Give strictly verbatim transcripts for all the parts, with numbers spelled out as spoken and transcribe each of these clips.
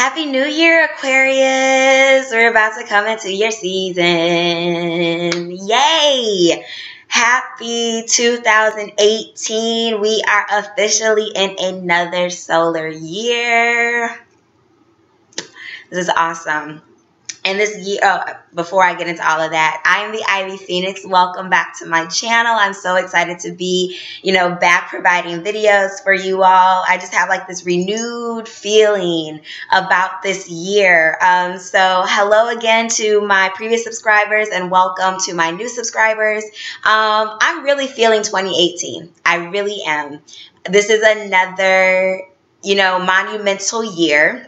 Happy New Year, Aquarius! We're about to come into your season. Yay! Happy two thousand eighteen. We are officially in another solar year. This is awesome. And this year, oh, before I get into all of that, I'm the Ivy Phoenix. Welcome back to my channel. I'm so excited to be, you know, back providing videos for you all. I just have like this renewed feeling about this year. Um, so hello again to my previous subscribers and welcome to my new subscribers. Um, I'm really feeling twenty eighteen. I really am. This is another, you know, monumental year.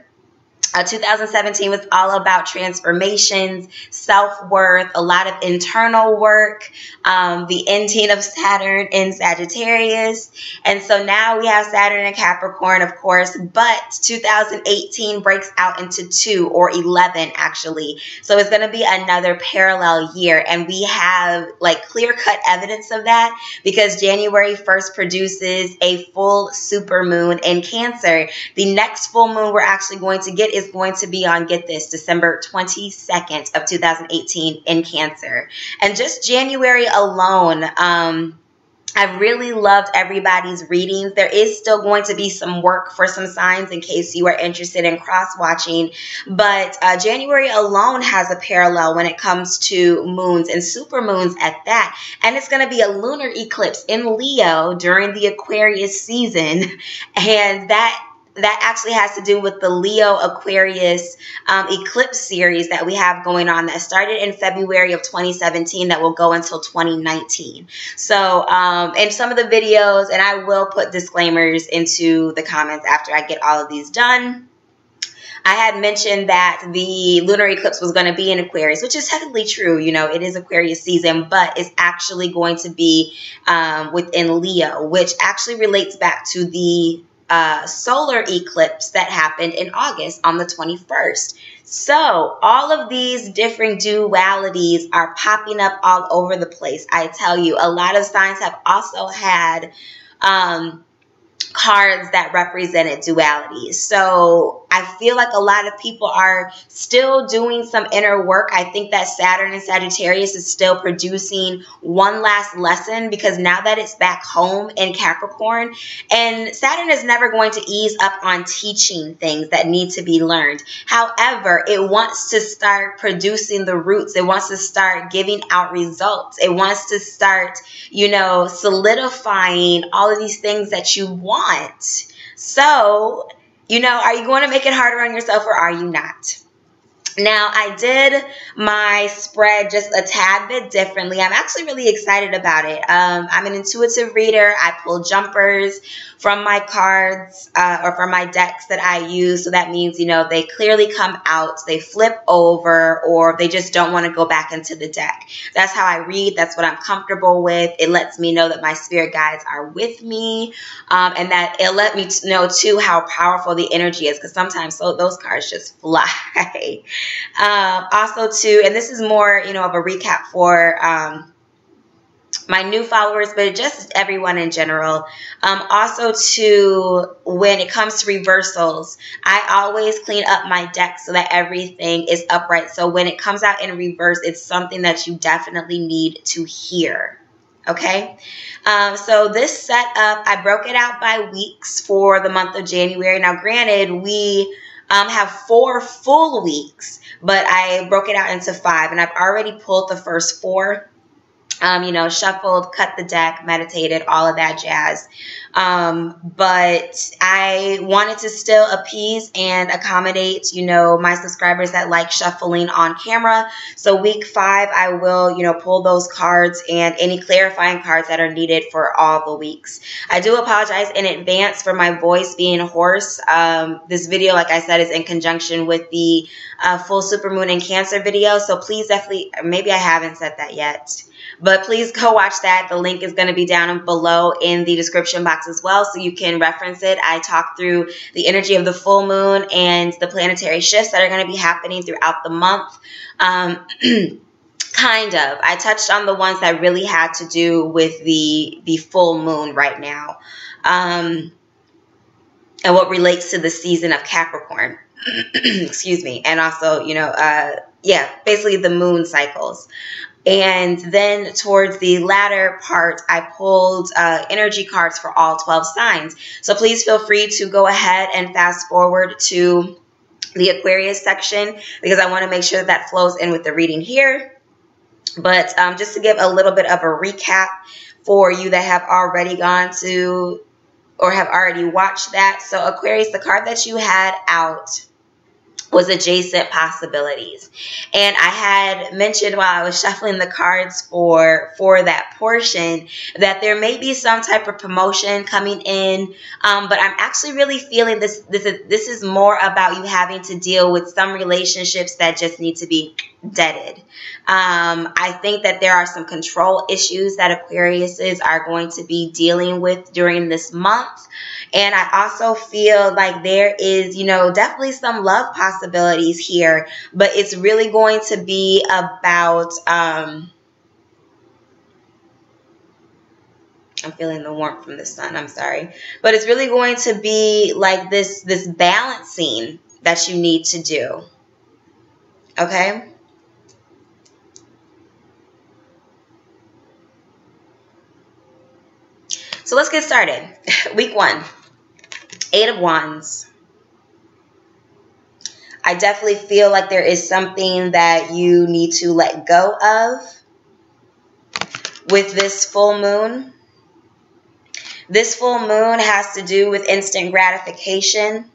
Uh, two thousand seventeen was all about transformations, self-worth, a lot of internal work, um, the ending of Saturn in Sagittarius. And so now we have Saturn in Capricorn, of course, but two thousand eighteen breaks out into two or eleven, actually. So it's going to be another parallel year. And we have like clear-cut evidence of that because January first produces a full supermoon in Cancer. The next full moon we're actually going to get is is going to be on, get this, December twenty-second of two thousand eighteen in Cancer. And just January alone, um, I've really loved everybody's readings. There is still going to be some work for some signs in case you are interested in cross-watching. But uh, January alone has a parallel when it comes to moons and supermoons at that. And it's going to be a lunar eclipse in Leo during the Aquarius season. And that That actually has to do with the Leo Aquarius um, eclipse series that we have going on that started in February of twenty seventeen that will go until twenty nineteen. So um, in some of the videos, and I will put disclaimers into the comments after I get all of these done, I had mentioned that the lunar eclipse was going to be in Aquarius, which is technically true. You know, it is Aquarius season, but it's actually going to be um, within Leo, which actually relates back to the Uh, solar eclipse that happened in August on the twenty-first. So all of these different dualities are popping up all over the place. I tell you, a lot of signs have also had um, cards that represented duality. So I feel like a lot of people are still doing some inner work. I think that Saturn and Sagittarius is still producing one last lesson because now that it's back home in Capricorn, and Saturn is never going to ease up on teaching things that need to be learned. However, it wants to start producing the roots. It wants to start giving out results. It wants to start, you know, solidifying all of these things that you want. So, you know, are you going to make it harder on yourself or are you not? Now, I did my spread just a tad bit differently. I'm actually really excited about it. Um, I'm an intuitive reader. I pull jumpers from my cards uh, or from my decks that I use. So that means, you know, they clearly come out, they flip over, or they just don't want to go back into the deck. That's how I read. That's what I'm comfortable with. It lets me know that my spirit guides are with me um, and that it let me know, too, how powerful the energy is because sometimes so those cards just fly. Um, also too, and this is more, you know, of a recap for, um, my new followers, but just everyone in general. Um, also too, when it comes to reversals, I always clean up my deck so that everything is upright. So when it comes out in reverse, it's something that you definitely need to hear. Okay, um, so this setup, I broke it out by weeks for the month of January. Now, granted, we Um, have four full weeks, but I broke it out into five, and I've already pulled the first four, um, you know, shuffled, cut the deck, meditated, all of that jazz. Um, but I wanted to still appease and accommodate, you know, my subscribers that like shuffling on camera. So week five, I will, you know, pull those cards and any clarifying cards that are needed for all the weeks. I do apologize in advance for my voice being hoarse. Um, this video, like I said, is in conjunction with the uh, full supermoon in Cancer video. So please definitely, maybe I haven't said that yet, but please go watch that. The link is going to be down below in the description box as well, so you can reference it. I talk through the energy of the full moon and the planetary shifts that are going to be happening throughout the month. Um, kind of. I touched on the ones that really had to do with the, the full moon right now. Um, and what relates to the season of Capricorn. Excuse me. And also, you know, uh, yeah, basically the moon cycles. And then towards the latter part, I pulled uh, energy cards for all twelve signs. So please feel free to go ahead and fast forward to the Aquarius section, because I want to make sure that, that flows in with the reading here. But um, just to give a little bit of a recap for you that have already gone to or have already watched that. So Aquarius, the card that you had out was adjacent possibilities. And I had mentioned while I was shuffling the cards for, for that portion that there may be some type of promotion coming in, um, but I'm actually really feeling this, this, is, this is more about you having to deal with some relationships that just need to be deaded. Um, I think that there are some control issues that Aquariuses are going to be dealing with during this month. And I also feel like there is, you know, definitely some love possibilities here, but it's really going to be about, um, I'm feeling the warmth from the sun, I'm sorry, but it's really going to be like this, this balancing that you need to do. Okay. So let's get started. Week one, Eight of Wands. I definitely feel like there is something that you need to let go of with this full moon. This full moon has to do with instant gratification.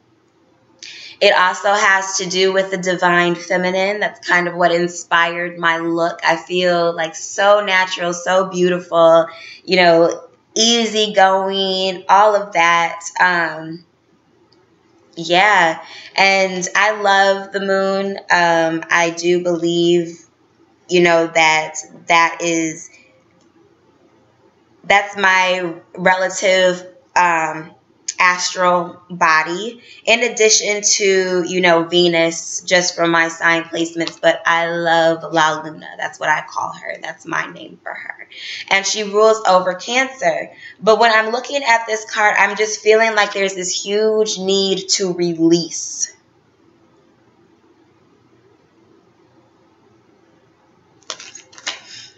It also has to do with the divine feminine. That's kind of what inspired my look. I feel like so natural, so beautiful, you know, easygoing, all of that. Um, yeah. And I love the moon. Um, I do believe, you know, that that is, that's my relative, um, astral body, in addition to, you know, Venus, just from my sign placements. But I love La Luna. That's what I call her. That's my name for her. And she rules over Cancer. But when I'm looking at this card, I'm just feeling like there's this huge need to release.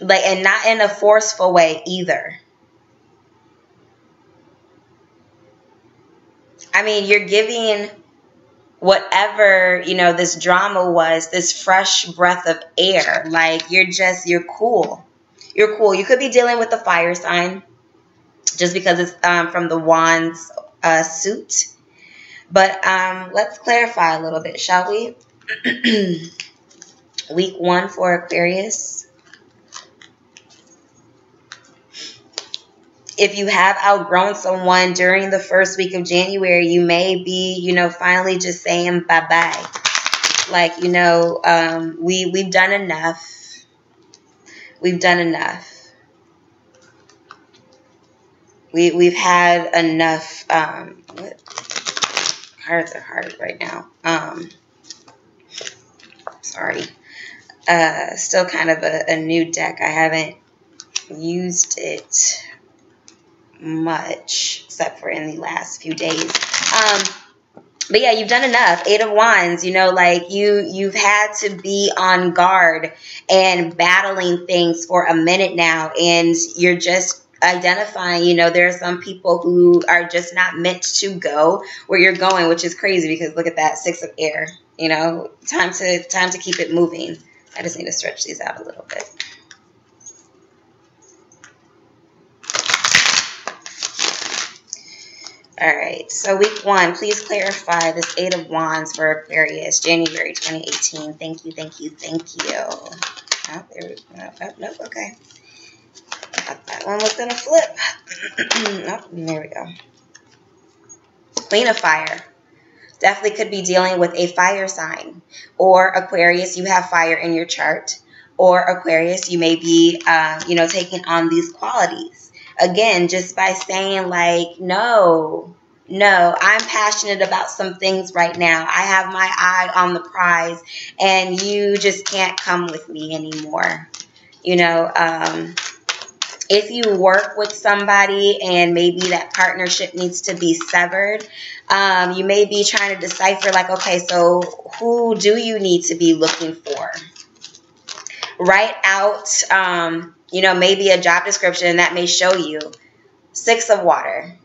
Like, and not in a forceful way either. I mean, you're giving whatever, you know, this drama was, this fresh breath of air. Like, you're just, you're cool. You're cool. You could be dealing with the fire sign just because it's um, from the Wands uh, suit. But um, let's clarify a little bit, shall we? Week one for Aquarius. If you have outgrown someone during the first week of January, you may be, you know, finally just saying bye-bye. Like, you know, um, we, we've done enough. We've done enough. We, we've had enough. Um, what? Cards are hard right now. Um, sorry. Uh, still kind of a, a new deck. I haven't used it much, except for in the last few days. Um, but yeah, you've done enough. Eight of Wands, you know, like you, you've had to be on guard and battling things for a minute now. And you're just identifying, you know, there are some people who are just not meant to go where you're going, which is crazy because look at that Six of Air, you know, time to, time to keep it moving. I just need to stretch these out a little bit. All right, so week one, please clarify this Eight of Wands for Aquarius, January twenty eighteen. Thank you, thank you, thank you. Oh, there we go. Oh, nope, okay. I thought that one was going to flip. Oh, there we go. Queen of Fire. Definitely could be dealing with a fire sign. Or Aquarius, you have fire in your chart. Or Aquarius, you may be, uh, you know, taking on these qualities. Again, just by saying like, no, no, I'm passionate about some things right now. I have my eye on the prize and you just can't come with me anymore. You know, um, if you work with somebody and maybe that partnership needs to be severed, Um, you may be trying to decipher like, okay, so who do you need to be looking for? Write out, um, you know, maybe a job description that may show you. Six of water.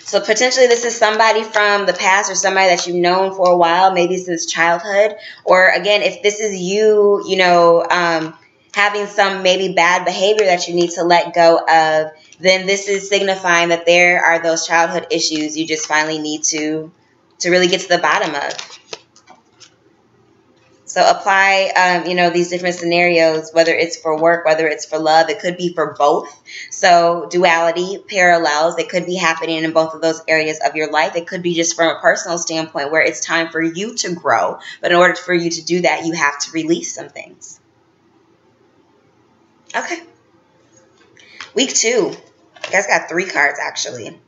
So potentially this is somebody from the past or somebody that you've known for a while, maybe since childhood. Or again, if this is you, you know, um, having some maybe bad behavior that you need to let go of, then this is signifying that there are those childhood issues you just finally need to, to really get to the bottom of. So apply, um, you know, these different scenarios, whether it's for work, whether it's for love, it could be for both. So duality, parallels, it could be happening in both of those areas of your life. It could be just from a personal standpoint where it's time for you to grow. But in order for you to do that, you have to release some things. Okay. Week two. You guys got three cards, actually.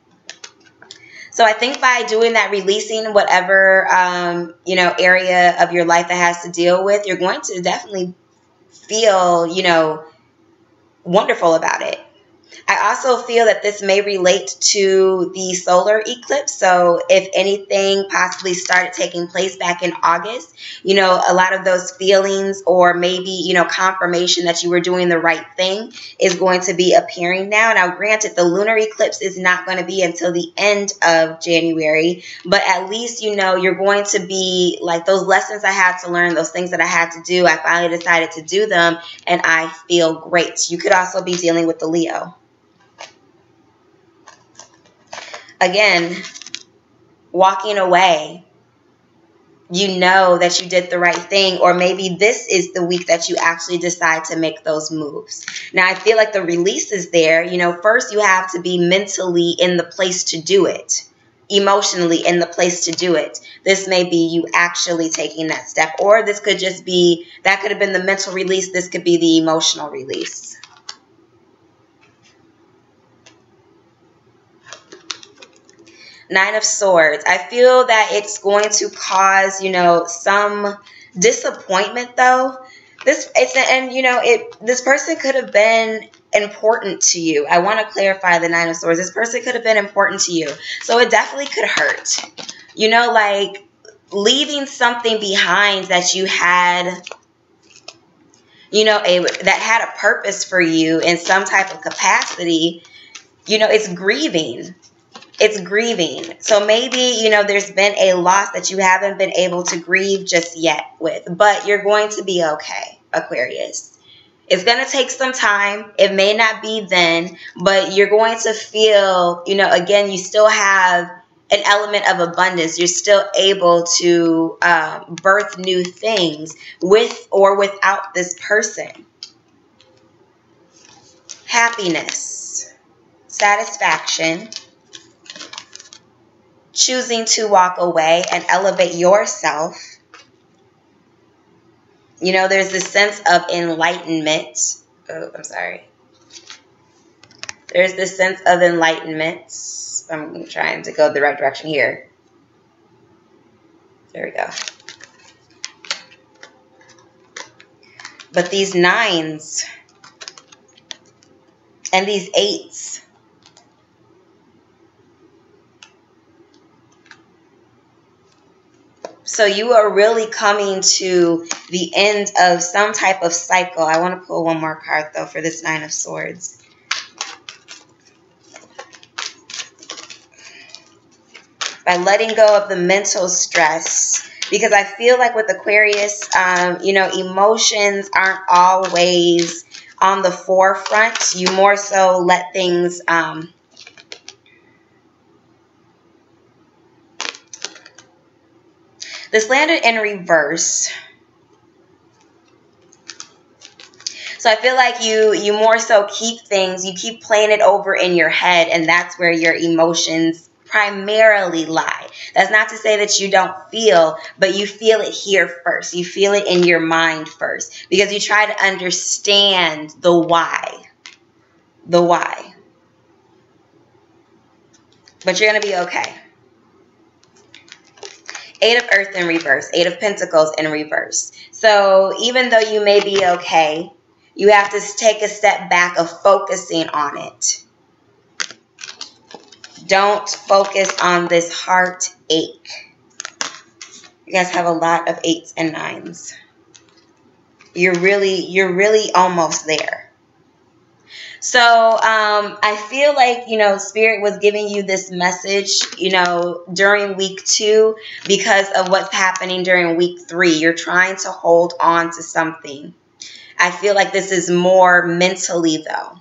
So I think by doing that, releasing whatever, um, you know, area of your life that has to deal with, you're going to definitely feel, you know, wonderful about it. I also feel that this may relate to the solar eclipse. So if anything possibly started taking place back in August, you know, a lot of those feelings or maybe, you know, confirmation that you were doing the right thing is going to be appearing now. Now, granted, the lunar eclipse is not going to be until the end of January, but at least, you know, you're going to be like, those lessons I had to learn, those things that I had to do, I finally decided to do them and I feel great. You could also be dealing with the Leo. Again, walking away, you know that you did the right thing, or maybe this is the week that you actually decide to make those moves. Now, I feel like the release is there. You know, first you have to be mentally in the place to do it, emotionally in the place to do it. This may be you actually taking that step, or this could just be, that could have been the mental release. This could be the emotional release. Nine of Swords. I feel that it's going to cause, you know, some disappointment though. This, it's, and you know, it, this person could have been important to you. I want to clarify the Nine of Swords. This person could have been important to you. So it definitely could hurt, you know, like leaving something behind that you had, you know, a, that had a purpose for you in some type of capacity. You know, it's grieving. It's grieving. So maybe, you know, there's been a loss that you haven't been able to grieve just yet with, but you're going to be okay, Aquarius. It's going to take some time. It may not be then, but you're going to feel, you know, again, you still have an element of abundance. You're still able to uh, birth new things with or without this person. Happiness, satisfaction. Choosing to walk away and elevate yourself. You know, there's this sense of enlightenment. Oh, I'm sorry. There's this sense of enlightenment. I'm trying to go the right direction here. There we go. But these nines and these eights. So you are really coming to the end of some type of cycle. I want to pull one more card, though, for this Nine of Swords. By letting go of the mental stress. Because I feel like with Aquarius, um, you know, emotions aren't always on the forefront. You more so let things... Um, This landed in reverse. So I feel like you, you more so keep things, you keep playing it over in your head, and that's where your emotions primarily lie. That's not to say that you don't feel, but you feel it here first. You feel it in your mind first because you try to understand the why, the why. But you're going to be okay. Eight of Earth in reverse, Eight of Pentacles in reverse. So even though you may be okay, you have to take a step back of focusing on it. Don't focus on this heartache. You guys have a lot of eights and nines. You're really, you're really almost there. So um, I feel like, you know, Spirit was giving you this message, you know, during week two because of what's happening during week three. You're trying to hold on to something. I feel like this is more mentally, though.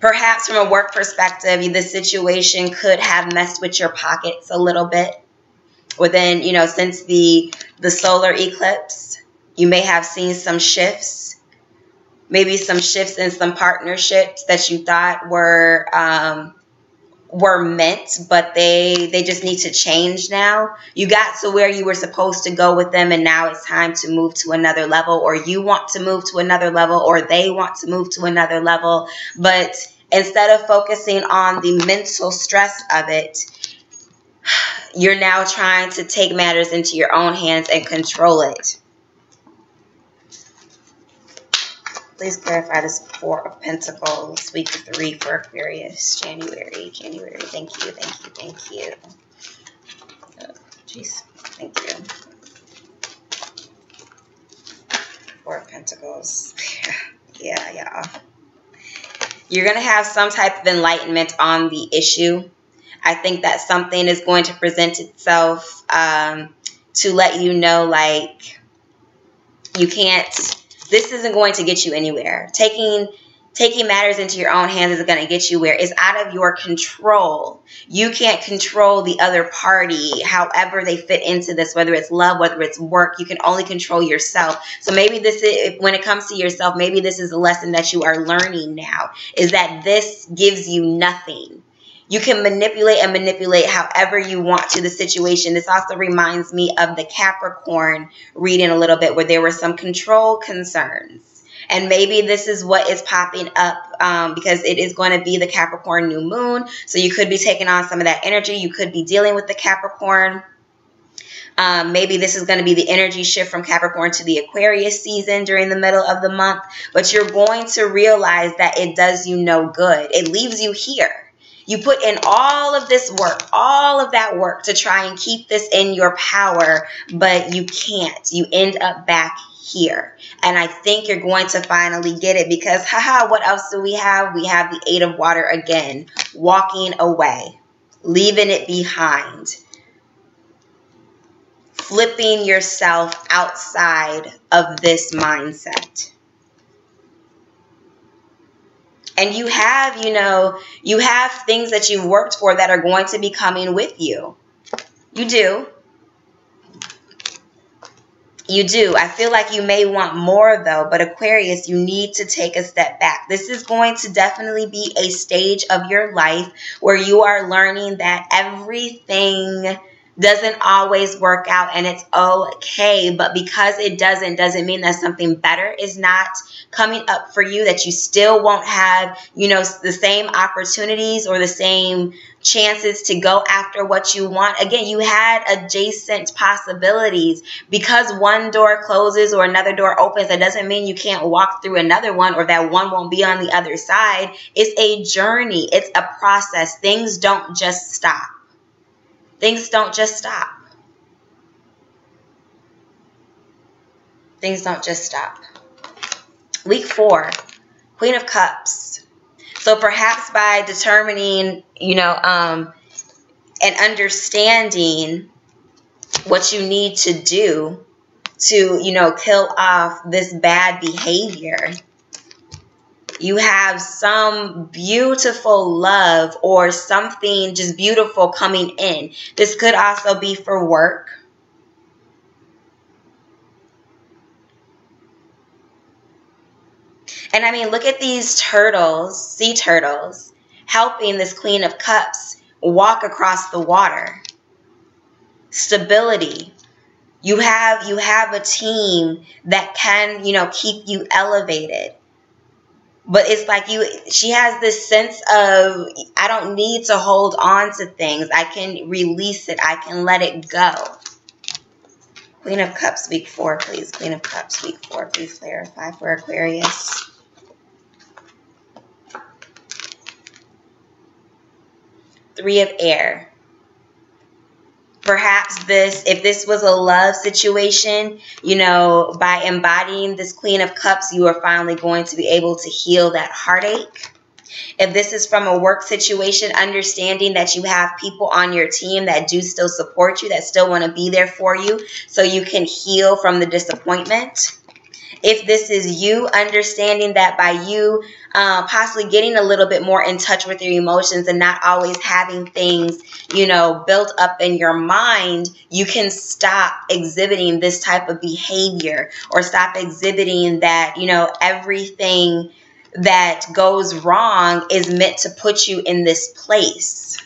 Perhaps from a work perspective, this situation could have messed with your pockets a little bit. Within, you know, since the, the solar eclipse, you may have seen some shifts. Maybe some shifts in some partnerships that you thought were um, were meant, but they, they just need to change now. You got to where you were supposed to go with them, and now it's time to move to another level, or you want to move to another level, or they want to move to another level. But instead of focusing on the mental stress of it, you're now trying to take matters into your own hands and control it. Please clarify this Four of Pentacles, week three for Aquarius, January, January. Thank you, thank you, thank you. Oh, jeez, thank you. Four of Pentacles. Yeah, yeah. You're going to have some type of enlightenment on the issue. I think that something is going to present itself um, to let you know, like, you can't, this isn't going to get you anywhere. Taking, taking matters into your own hands is going to get you where it's out of your control. You can't control the other party, however they fit into this, whether it's love, whether it's work. You can only control yourself. So maybe this is, when it comes to yourself, maybe this is a lesson that you are learning now, is that this gives you nothing. You can manipulate and manipulate however you want to the situation. This also reminds me of the Capricorn reading a little bit, where there were some control concerns. And maybe this is what is popping up um, because it is going to be the Capricorn new moon. So you could be taking on some of that energy. You could be dealing with the Capricorn. Um, maybe this is going to be the energy shift from Capricorn to the Aquarius season during the middle of the month. But you're going to realize that it does you no good. It leaves you here. You put in all of this work, all of that work to try and keep this in your power, but you can't. You end up back here. And I think you're going to finally get it because, haha, what else do we have? We have the Eight of Water again, walking away, leaving it behind, flipping yourself outside of this mindset. And you have, you know, you have things that you've worked for that are going to be coming with you. You do. You do. I feel like you may want more, though. But Aquarius, you need to take a step back. This is going to definitely be a stage of your life where you are learning that everything doesn't always work out, and it's okay. But because it doesn't, doesn't mean that something better is not coming up for you, that you still won't have, you know, the same opportunities or the same chances to go after what you want. Again, you had adjacent possibilities. Because one door closes or another door opens, that doesn't mean you can't walk through another one, or that one won't be on the other side. It's a journey. It's a process. Things don't just stop. Things don't just stop. Things don't just stop. Week four, Queen of Cups. So perhaps by determining, you know, um, and understanding what you need to do to, you know, kill off this bad behavior, you have some beautiful love or something just beautiful coming in. This could also be for work. And I mean, look at these turtles, sea turtles, helping this Queen of Cups walk across the water. Stability. You have, you have a team that can, you know, keep you elevated. But it's like you, she has this sense of, I don't need to hold on to things. I can release it. I can let it go. Queen of Cups, week four, please. Queen of Cups, week four, please clarify for Aquarius. Three of Air. Perhaps this, if this was a love situation, you know, by embodying this Queen of Cups, you are finally going to be able to heal that heartache. If this is from a work situation, understanding that you have people on your team that do still support you, that still want to be there for you so you can heal from the disappointment. If this is you, understanding that by you uh, possibly getting a little bit more in touch with your emotions and not always having things, you know, built up in your mind, you can stop exhibiting this type of behavior or stop exhibiting that, you know, everything that goes wrong is meant to put you in this place.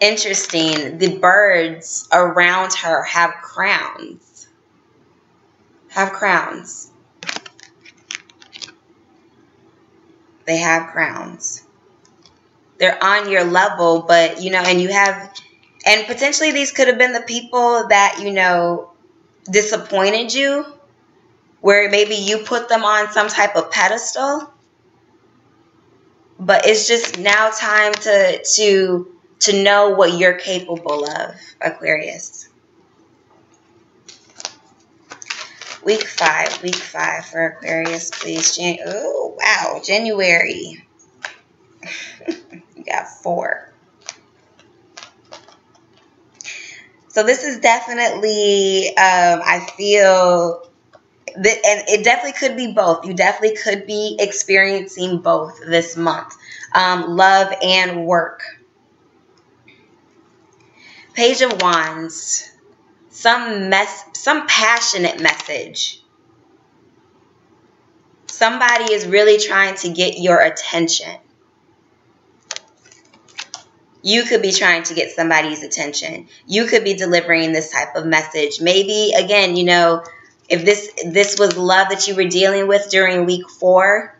Interesting. The birds around her have crowns. Have crowns. They have crowns. They're on your level, but, you know, and you have, and potentially these could have been the people that, you know, disappointed you, where maybe you put them on some type of pedestal, but it's just now time to to to know what you're capable of, Aquarius. Week five, week five for Aquarius, please. Jan oh wow, January. You got four. So this is definitely, um, I feel, that, and it definitely could be both. You definitely could be experiencing both this month, um, love and work. Page of Wands, some mess, some passionate message. Somebody is really trying to get your attention. You could be trying to get somebody's attention. You could be delivering this type of message. Maybe, again, you know, if this this was love that you were dealing with during week four,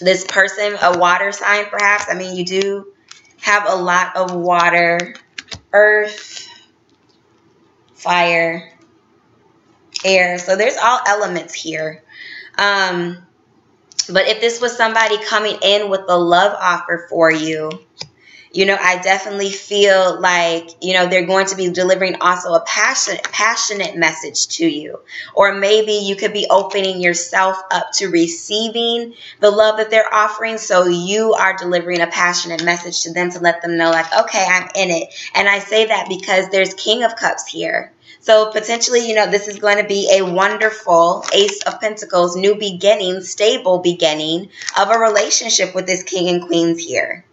this person, a water sign perhaps. I mean, you do have a lot of water, earth, fire, air. So there's all elements here. Um, but if this was somebody coming in with a love offer for you, you know, I definitely feel like, you know, they're going to be delivering also a passionate, passionate message to you. Or maybe you could be opening yourself up to receiving the love that they're offering. So you are delivering a passionate message to them to let them know, like, okay, I'm in it. And I say that because there's King of Cups here. So potentially, you know, this is going to be a wonderful Ace of Pentacles, new beginning, stable beginning of a relationship with this King and Queens here.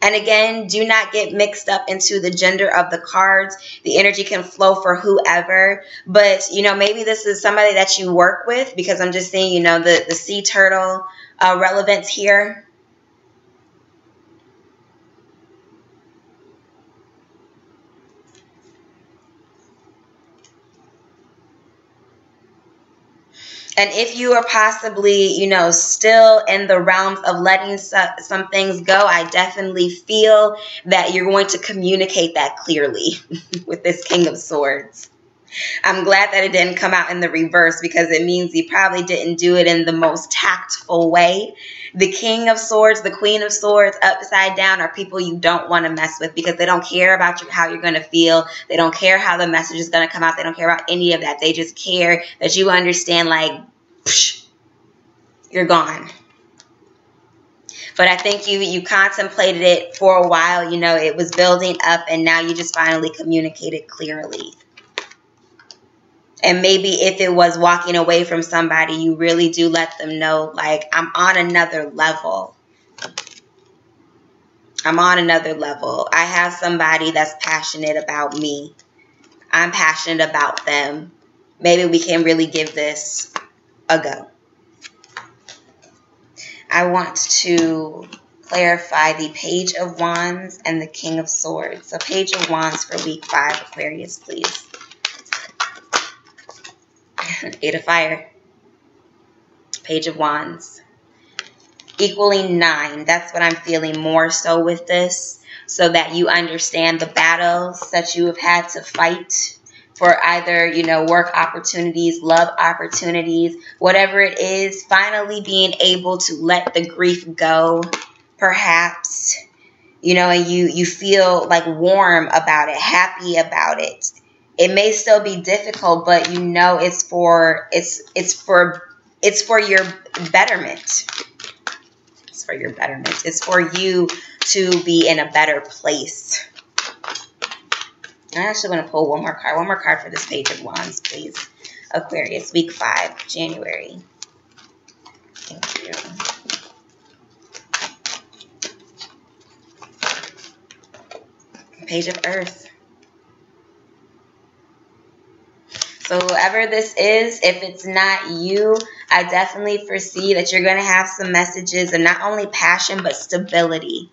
And again, do not get mixed up into the gender of the cards. The energy can flow for whoever. But, you know, maybe this is somebody that you work with, because I'm just seeing, you know, the, the sea turtle uh, relevance here. And if you are possibly, you know, still in the realms of letting some things go, I definitely feel that you're going to communicate that clearly with this King of Swords. I'm glad that it didn't come out in the reverse, because it means he probably didn't do it in the most tactful way. The King of Swords, the Queen of Swords, upside down, are people you don't want to mess with, because they don't care about you, how you're going to feel. They don't care how the message is going to come out. They don't care about any of that. They just care that you understand, like, psh, you're gone. But I think you you contemplated it for a while. You know, it was building up, and now you just finally communicated clearly. And maybe if it was walking away from somebody, you really do let them know, like, I'm on another level. I'm on another level. I have somebody that's passionate about me. I'm passionate about them. Maybe we can really give this a go. I want to clarify the Page of Wands and the King of Swords. So Page of Wands for week five, Aquarius, please. Eight of Fire, Page of Wands, equaling nine. That's what I'm feeling more so with this, so that you understand the battles that you have had to fight, for either, you know, work opportunities, love opportunities, whatever it is, finally being able to let the grief go, perhaps, you know, and you, you feel like warm about it, happy about it. It may still be difficult, but you know, it's for, it's, it's for, it's for your betterment. It's for your betterment. It's for you to be in a better place. I actually want to pull one more card. One more card for this Page of Wands, please. Aquarius, week five, January. Thank you. Page of Earth. So whoever this is, if it's not you, I definitely foresee that you're going to have some messages of not only passion, but stability.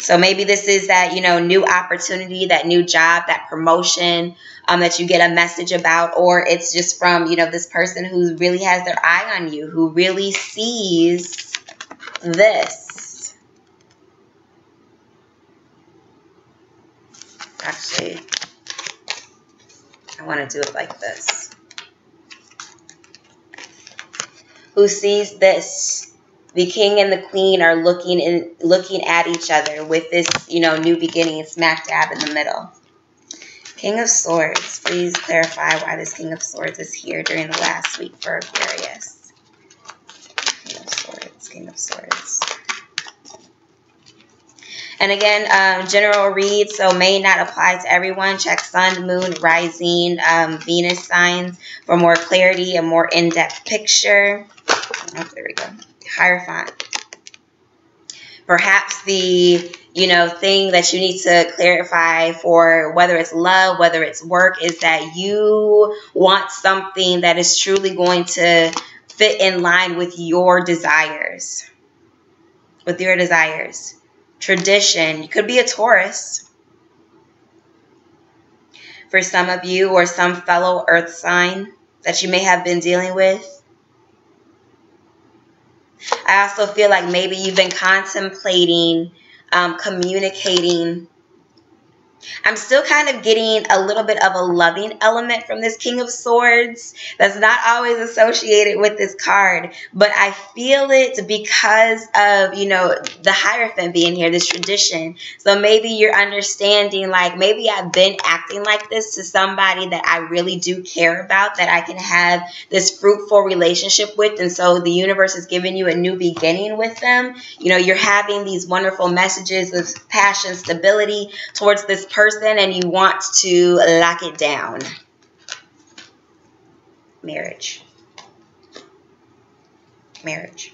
So maybe this is that, you know, new opportunity, that new job, that promotion um, that you get a message about, or it's just from, you know, this person who really has their eye on you, who really sees this. Actually, I want to do it like this. Who sees this? The king and the queen are looking in, looking at each other with this, you know, new beginning smack dab in the middle. King of Swords, please clarify why this King of Swords is here during the last week for Aquarius. King of Swords, King of Swords. And again, um, general read, so may not apply to everyone. Check sun, moon, rising, um, Venus signs for more clarity, a more in-depth picture. Oh, there we go. Hierophant. Perhaps the, you know, thing that you need to clarify for whether it's love, whether it's work, is that you want something that is truly going to fit in line with your desires. With your desires. Tradition. You could be a Taurus. For some of you, or some fellow earth sign that you may have been dealing with. I also feel like maybe you've been contemplating, um, communicating. I'm still kind of getting a little bit of a loving element from this King of Swords that's not always associated with this card, but I feel it because of, you know, the Hierophant being here, this tradition. So maybe you're understanding, like, maybe I've been acting like this to somebody that I really do care about, that I can have this fruitful relationship with, and so the universe is giving you a new beginning with them. You know, you're having these wonderful messages of passion, stability towards this person, and you want to lock it down. Marriage. Marriage.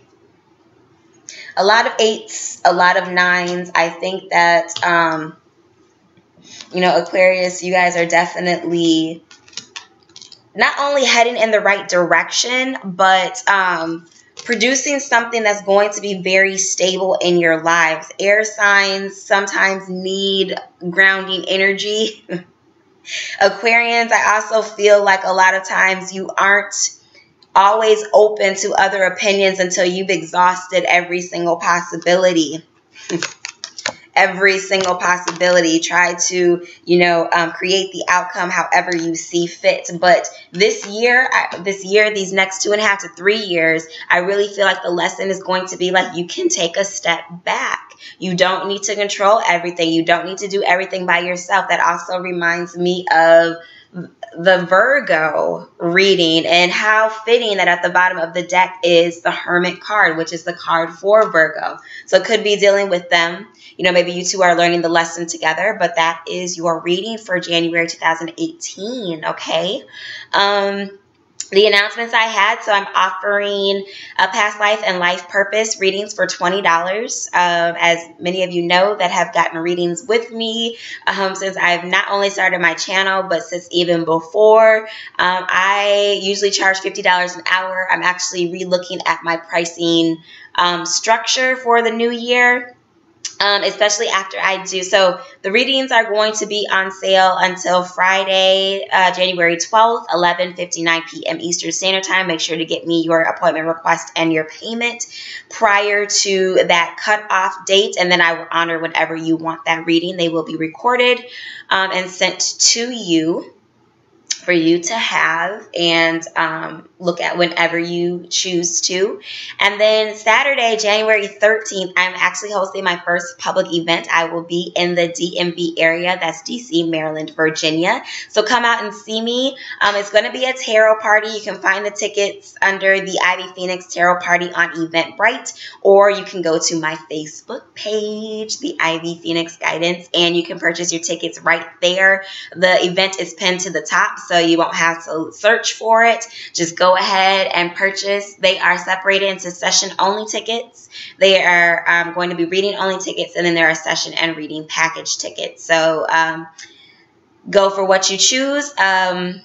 A lot of eights, a lot of nines. I think that, um, you know, Aquarius, you guys are definitely not only heading in the right direction, but um, producing something that's going to be very stable in your lives. Air signs sometimes need grounding energy. Aquarians, I also feel like a lot of times you aren't always open to other opinions until you've exhausted every single possibility. Every single possibility. Try to, you know, um, create the outcome however you see fit. But this year, I, this year, these next two and a half to three years, I really feel like the lesson is going to be, like, you can take a step back. You don't need to control everything. You don't need to do everything by yourself. That also reminds me of the Virgo reading, and how fitting that at the bottom of the deck is the Hermit card, which is the card for Virgo. So it could be dealing with them. You know, maybe you two are learning the lesson together, but that is your reading for January two thousand eighteen, okay? Um, the announcements I had, so I'm offering a past life and life purpose readings for twenty dollars. Um, as many of you know that have gotten readings with me um, since I've not only started my channel, but since even before. Um, I usually charge fifty dollars an hour. I'm actually re-looking at my pricing um, structure for the new year. um, especially after I do. So the readings are going to be on sale until Friday, uh, January twelfth, eleven fifty-nine p m Eastern Standard Time. Make sure to get me your appointment request and your payment prior to that cutoff date, and then I will honor whenever you want that reading. They will be recorded um, and sent to you for you to have and um, look at whenever you choose to. And then Saturday, January thirteenth, I'm actually hosting my first public event. I will be in the D M V area. That's D C, Maryland, Virginia. So come out and see me. Um, it's going to be a tarot party. You can find the tickets under the Ivy Phoenix Tarot Party on Eventbrite, or you can go to my Facebook page, the Ivy Phoenix Guidance, and you can purchase your tickets right there. The event is pinned to the top, so you won't have to search for it. Just go ahead and purchase. They are separated into session only tickets. They are um, going to be reading only tickets, and then there are session and reading package tickets. So um, go for what you choose. Um,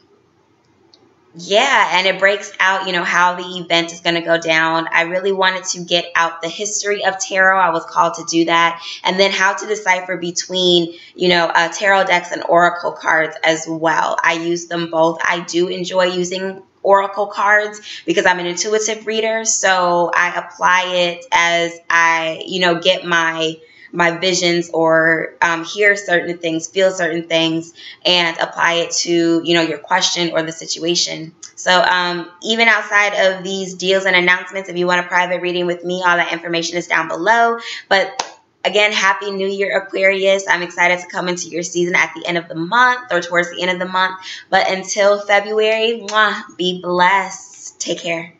yeah, and it breaks out, you know, how the event is going to go down. I really wanted to get out the history of tarot. I was called to do that, and then how to decipher between, you know, uh, tarot decks and oracle cards as well. I use them both. I do enjoy using oracle cards because I'm an intuitive reader, so I apply it as I, you know, get my my visions or um, hear certain things, feel certain things, and apply it to, you know, your question or the situation. So um, even outside of these deals and announcements, if you want a private reading with me, all that information is down below. But again, Happy New Year, Aquarius. I'm excited to come into your season at the end of the month or towards the end of the month. But until February, mwah, be blessed. Take care.